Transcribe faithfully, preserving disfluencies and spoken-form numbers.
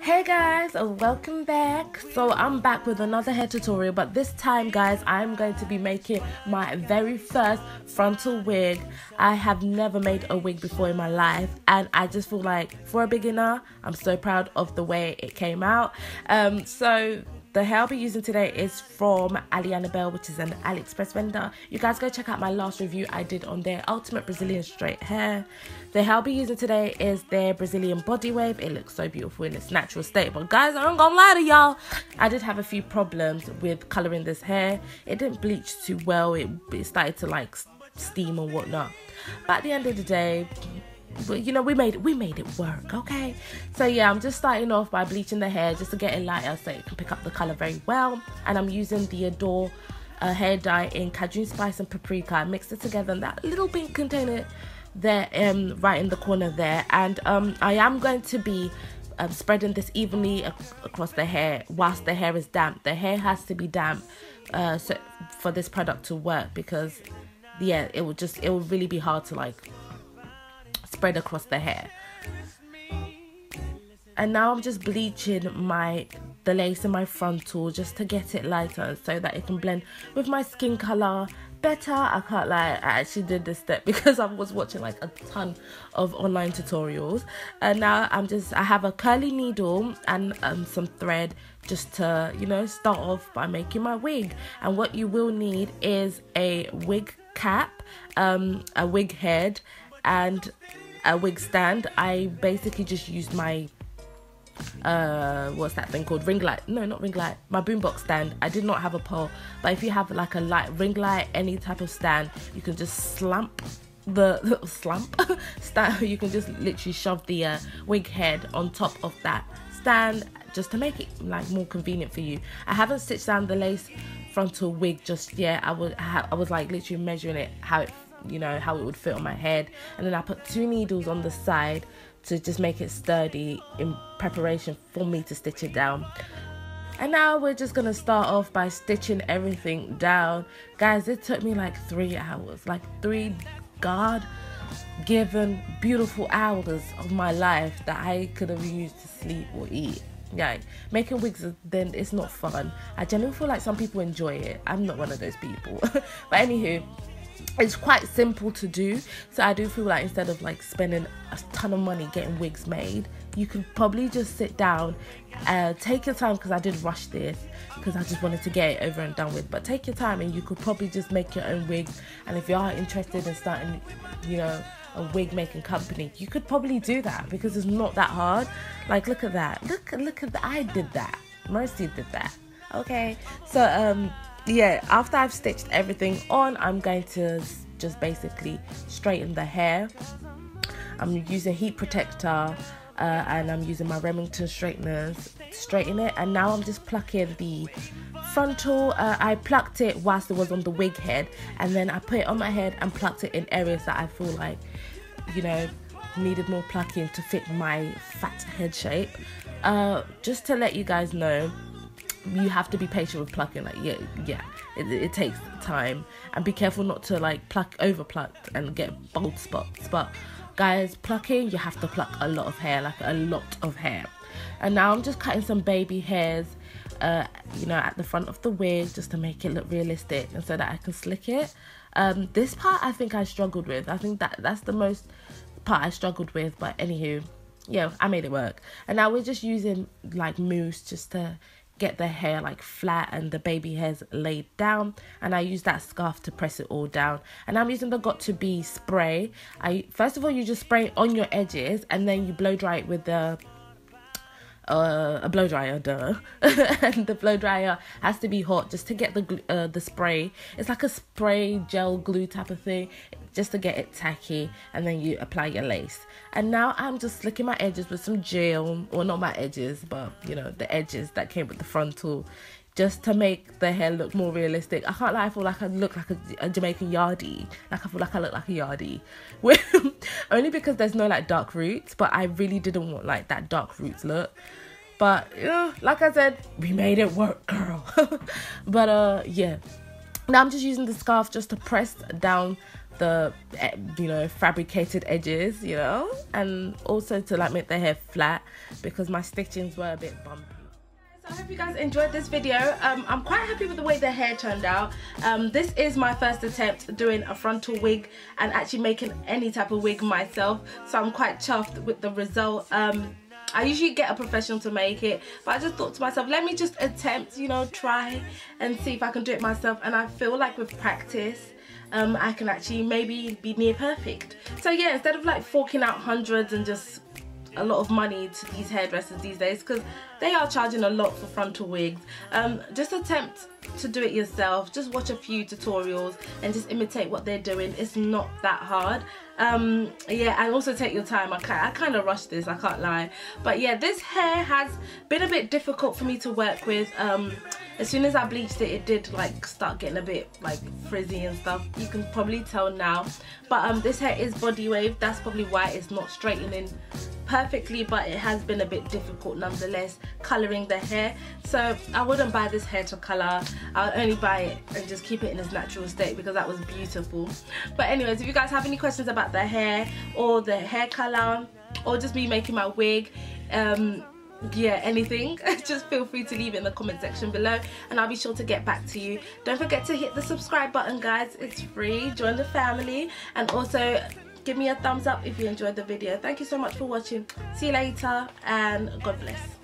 Hey guys, welcome back. So I'm back with another hair tutorial, but this time guys I'm going to be making my very first frontal wig. I have never made a wig before in my life, and I just feel like for a beginner I'm so proud of the way it came out. Um so the hair I'll be using today is from Ali Annabelle, which is an AliExpress vendor. You guys go check out my last review I did on their ultimate Brazilian straight hair. The hair I'll be using today is their Brazilian body wave. It looks so beautiful in its natural state. But guys, I ain't gonna lie to y'all, I did have a few problems with colouring this hair. It didn't bleach too well. It, it started to like steam and whatnot. But at the end of the day, but you know, we made it, we made it work, okay? So yeah, I'm just starting off by bleaching the hair just to get it lighter so it can pick up the color very well. And I'm using the Adore uh, hair dye in Cajun spice and paprika. I mixed it together in that little pink container there, um, right in the corner there. And um, I am going to be um, spreading this evenly ac across the hair whilst the hair is damp. The hair has to be damp uh, so for this product to work, because yeah, it will just it will really be hard to like spread across the hair. And now I'm just bleaching my the lace in my frontal just to get it lighter so that it can blend with my skin color better. I can't lie, I actually did this step because I was watching like a ton of online tutorials. And now I'm just I have a curly needle and um, some thread just to, you know, start off by making my wig. And what you will need is a wig cap, um, a wig head, and a wig stand. I basically just used my uh what's that thing called, ring light no not ring light my boombox stand. I did not have a pole, but if you have like a light ring light, any type of stand, you can just slump the slump stand you can just literally shove the uh, wig head on top of that stand just to make it like more convenient for you. I haven't stitched down the lace frontal wig just yet. I would ha I was like literally measuring it, how it you know how it would fit on my head, and then I put two needles on the side to just make it sturdy in preparation for me to stitch it down. And now we're just gonna start off by stitching everything down. Guys, it took me like three hours, like three god given beautiful hours of my life that I could have used to sleep or eat. Yeah, making wigs, then it's not fun. I generally feel like some people enjoy it. I'm not one of those people. But anywho, it's quite simple to do, so I do feel like instead of like spending a ton of money getting wigs made, you could probably just sit down, uh, take your time, because I did rush this because I just wanted to get it over and done with. But take your time and you could probably just make your own wigs. And if you are interested in starting, you know, a wig making company, you could probably do that because it's not that hard. Like look at that, look look at that. I did that, Mercy did that, okay? So um yeah, after I've stitched everything on, I'm going to just basically straighten the hair. I'm using heat protector, uh, and I'm using my Remington straighteners to straighten it. And now I'm just plucking the frontal. uh, I plucked it whilst it was on the wig head, and then I put it on my head and plucked it in areas that I feel like, you know, needed more plucking to fit my fat head shape. Uh, just to let you guys know, you have to be patient with plucking. Like yeah yeah it, it takes time, and be careful not to like pluck over pluck and get bald spots. But guys, plucking, you have to pluck a lot of hair, like a lot of hair. And now I'm just cutting some baby hairs, uh you know, at the front of the wig, just to make it look realistic and so that I can slick it. Um this part I think I struggled with. I think that that's the most part I struggled with, but anywho, yeah, I made it work. And now we're just using like mousse just to get the hair like flat and the baby hairs laid down. And I use that scarf to press it all down. And I'm using the got to B spray. I first of all, you just spray on your edges, and then you blow dry it with the uh, a blow dryer. Duh. And the blow dryer has to be hot just to get the uh, the spray. It's like a spray gel glue type of thing, just to get it tacky. And then you apply your lace. And now I'm just slicking my edges with some gel, or not my edges, but you know, the edges that came with the frontal, just to make the hair look more realistic. I can't lie, I feel like I look like a, a Jamaican yardie. Like I feel like I look like a yardie. Only because there's no like dark roots, but I really didn't want like that dark roots look. But you know, like I said, we made it work, girl. But uh yeah, now I'm just using the scarf just to press down the, you know, fabricated edges, you know, and also to like make the hair flat because my stitchings were a bit bumpy. I hope you guys enjoyed this video. Um, I'm quite happy with the way the hair turned out. Um, this is my first attempt doing a frontal wig and actually making any type of wig myself, so I'm quite chuffed with the result. Um, I usually get a professional to make it, but I just thought to myself, let me just attempt, you know, try and see if I can do it myself. And I feel like with practice, um, I can actually maybe be near perfect. So yeah, instead of like forking out hundreds and just a lot of money to these hairdressers these days, because they are charging a lot for frontal wigs, um, just attempt to do it yourself. Just watch a few tutorials and just imitate what they're doing. It's not that hard. Um, yeah, and also take your time. I, I kind of rushed this, I can't lie, but yeah, this hair has been a bit difficult for me to work with. Um, as soon as I bleached it, it did like start getting a bit like frizzy and stuff. You can probably tell now, but um, this hair is body wave. That's probably why it's not straightening perfectly, but it has been a bit difficult nonetheless colouring the hair. So I wouldn't buy this hair to colour. I would only buy it and just keep it in its natural state, because that was beautiful. But anyways, if you guys have any questions about the hair or the hair colour or just me making my wig, um, yeah, anything, just feel free to leave it in the comment section below and I'll be sure to get back to you. Don't forget to hit the subscribe button, guys. It's free. Join the family, and also give me a thumbs up if you enjoyed the video. Thank you so much for watching. See you later and God bless.